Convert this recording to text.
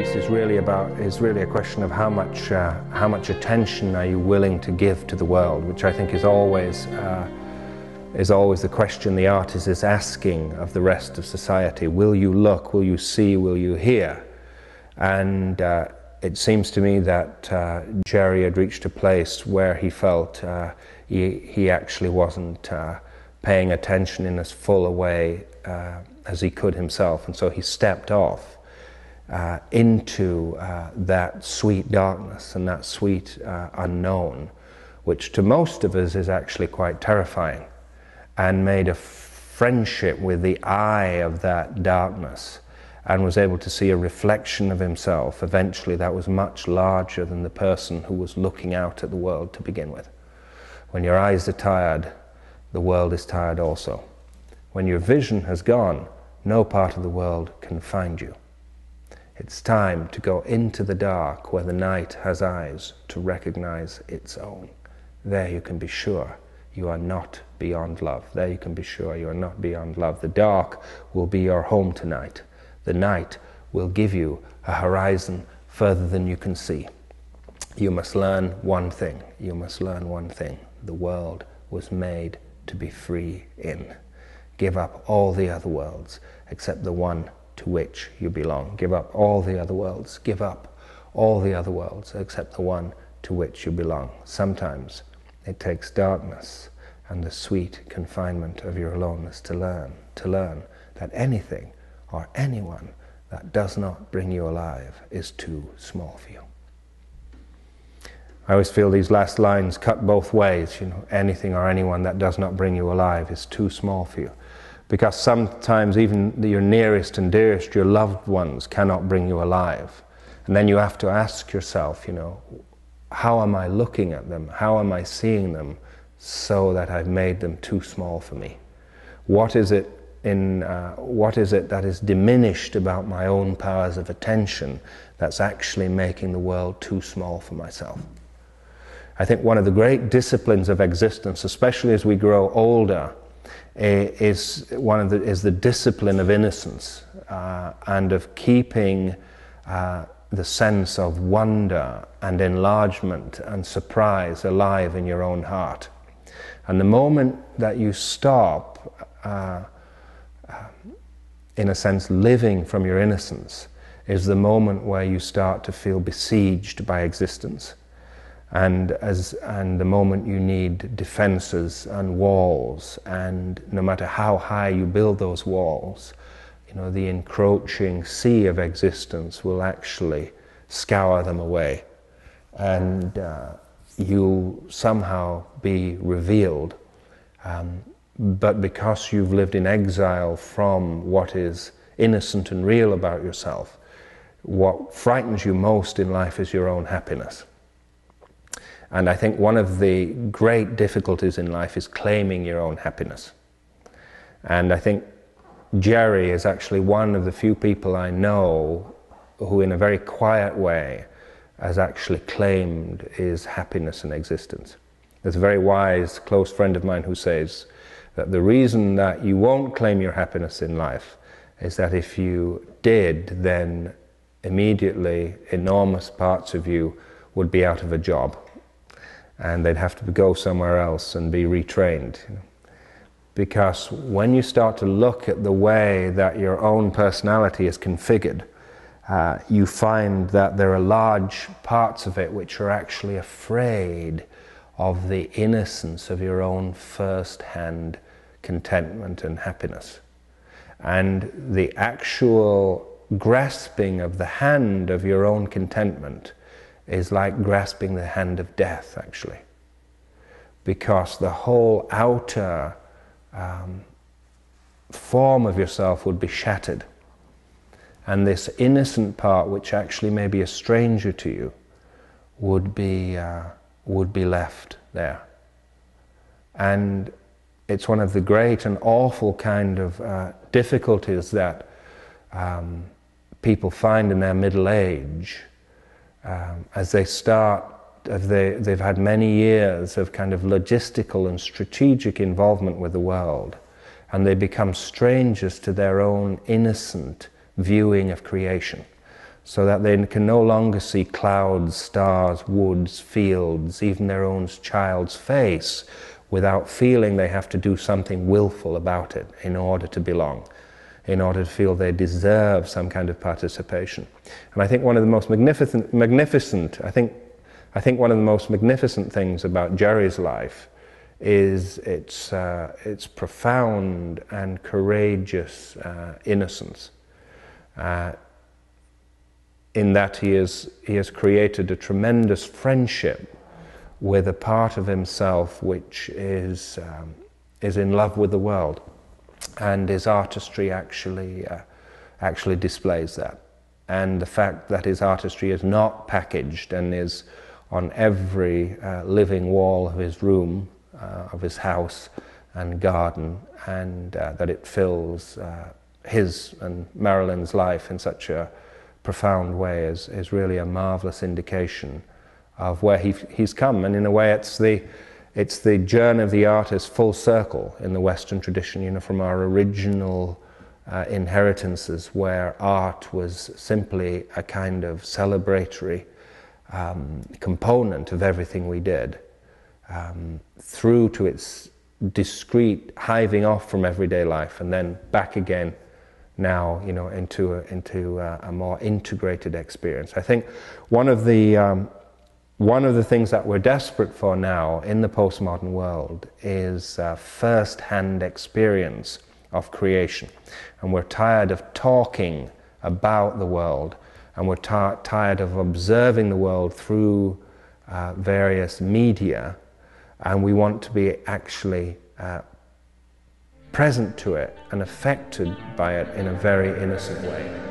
piece is really about, is really a question of how much attention are you willing to give to the world, which I think is always the question the artist is asking of the rest of society. Will you look, will you see, will you hear? And it seems to me that Jerry had reached a place where he felt he actually wasn't paying attention in as full a way as he could himself, and so he stepped off into that sweet darkness and that sweet unknown, which to most of us is actually quite terrifying, and made a friendship with the eye of that darkness, and was able to see a reflection of himself eventually that was much larger than the person who was looking out at the world to begin with. When your eyes are tired, the world is tired also. When your vision has gone, no part of the world can find you. It's time to go into the dark where the night has eyes to recognize its own. There you can be sure you are not beyond love. There you can be sure you are not beyond love. The dark will be your home tonight. The night will give you a horizon further than you can see. You must learn one thing. You must learn one thing. The world was made to be free in. Give up all the other worlds except the one to which you belong. Give up all the other worlds. Give up all the other worlds except the one to which you belong. Sometimes it takes darkness and the sweet confinement of your aloneness to learn that anything or anyone that does not bring you alive is too small for you. I always feel these last lines cut both ways, you know, anything or anyone that does not bring you alive is too small for you. Because sometimes even your nearest and dearest, your loved ones, cannot bring you alive. And then you have to ask yourself, you know, how am I looking at them? How am I seeing them so that I've made them too small for me? What is it that is diminished about my own powers of attention that's actually making the world too small for myself? I think one of the great disciplines of existence, especially as we grow older, is the discipline of innocence and of keeping the sense of wonder and enlargement and surprise alive in your own heart. And the moment that you stop, in a sense, living from your innocence, is the moment where you start to feel besieged by existence. And the moment you need defenses and walls, and no matter how high you build those walls, you know, the encroaching sea of existence will actually scour them away, and you'll somehow be revealed. But because you've lived in exile from what is innocent and real about yourself, what frightens you most in life is your own happiness. And I think one of the great difficulties in life is claiming your own happiness. And I think Jerry is actually one of the few people I know who, in a very quiet way, has actually claimed his happiness and existence. There's a very wise, close friend of mine who says that the reason that you won't claim your happiness in life is that if you did, then immediately enormous parts of you would be out of a job, and they'd have to go somewhere else and be retrained. Because when you start to look at the way that your own personality is configured, you find that there are large parts of it which are actually afraid of the innocence of your own first-hand contentment and happiness. And the actual grasping of the hand of your own contentment is like grasping the hand of death, actually. Because the whole outer form of yourself would be shattered. And this innocent part, which actually may be a stranger to you, would be left there. And it's one of the great and awful kind of difficulties that people find in their middle age, as they've had many years of kind of logistical and strategic involvement with the world, and they become strangers to their own innocent viewing of creation. so that they can no longer see clouds, stars, woods, fields, even their own child's face, without feeling they have to do something willful about it in order to belong, in order to feel they deserve some kind of participation. And I think one of the most magnificent things about Jerry's life is its profound and courageous innocence. In that he has created a tremendous friendship with a part of himself which is in love with the world, and his artistry actually displays that. And the fact that his artistry is not packaged and is on every living wall of his room, of his house and garden, and that it fills his and Marilyn's life in such a profound way is really a marvelous indication of where he's come. And in a way it's the journey of the artist full circle in the Western tradition, you know, from our original inheritances where art was simply a kind of celebratory component of everything we did, through to its discrete hiving off from everyday life and then back again now, you know, into a more integrated experience. I think one of the things that we're desperate for now in the postmodern world is first-hand experience of creation. And we're tired of talking about the world, and we're tired of observing the world through various media, and we want to be actually present to it and affected by it in a very innocent way.